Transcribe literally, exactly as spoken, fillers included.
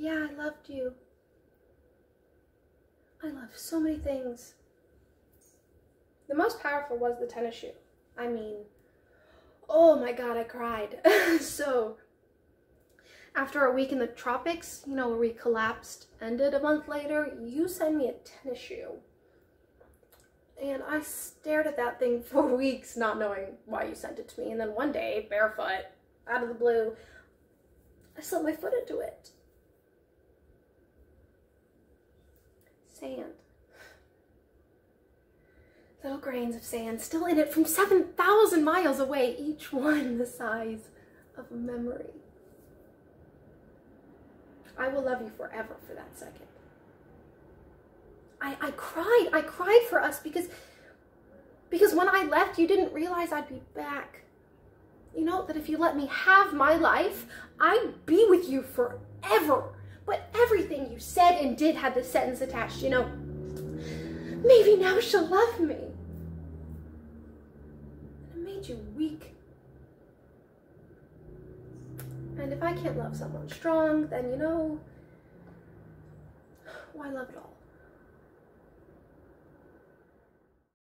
Yeah, I loved you. I love so many things. The most powerful was the tennis shoe. I mean, oh my God, I cried. So, after a week in the tropics, you know, where we collapsed, ended a month later, you sent me a tennis shoe. And I stared at that thing for weeks, not knowing why you sent it to me. And then one day, barefoot, out of the blue, I slipped my foot into it. Sand. Little grains of sand still in it from seven thousand miles away, each one the size of a memory. I will love you forever for that second. I, I cried, I cried for us because, because when I left, you didn't realize I'd be back. You know, that if you let me have my life, I'd be with you forever. But everything you said and did had this sentence attached, you know, maybe now she'll love me. And it made you weak. And if I can't love someone strong, then, you know, why love at all?